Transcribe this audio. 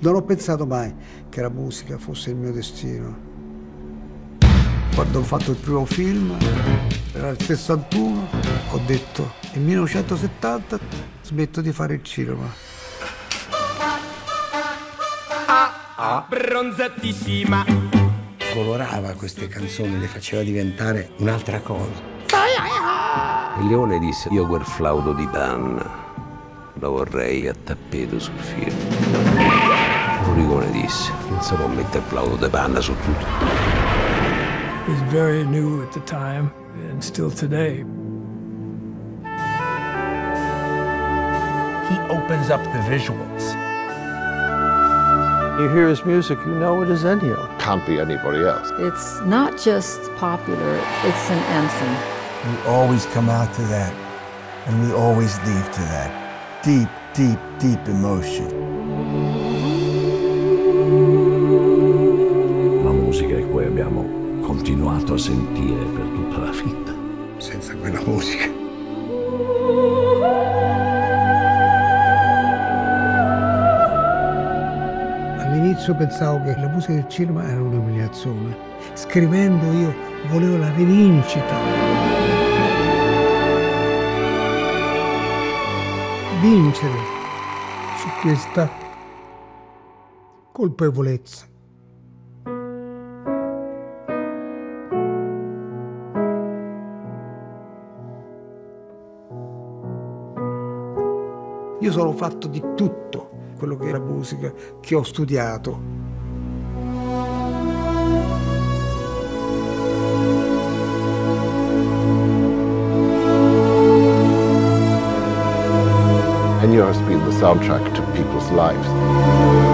Non ho pensato mai che la musica fosse il mio destino. Quando ho fatto il primo film, era il 61, ho detto nel 1970 smetto di fare il cinema. Bronzatissima. Colorava queste canzoni, le faceva diventare un'altra cosa. Il leone disse: io quel flauto di Dan lo vorrei a tappeto sul film. Morricone disse: non si può mettere il flauto di panna su tutto. It was very new at the time, and still today. He opens up the visuals. You hear his music, you know it is Ennio. Can't be anybody else. It's not just popular, it's an anthem. We always come out to that, and we always leave to that. Deep, deep, deep emotion. La musica che poi abbiamo continuato a sentire per tutta la vita. Senza quella musica. All'inizio pensavo che la musica del cinema era un'umiliazione. Scrivendo io volevo la rivincita. Vincere su questa colpevolezza. Io sono fatto di tutto quello che è la musica, che ho studiato. Ennio has been the soundtrack to people's lives.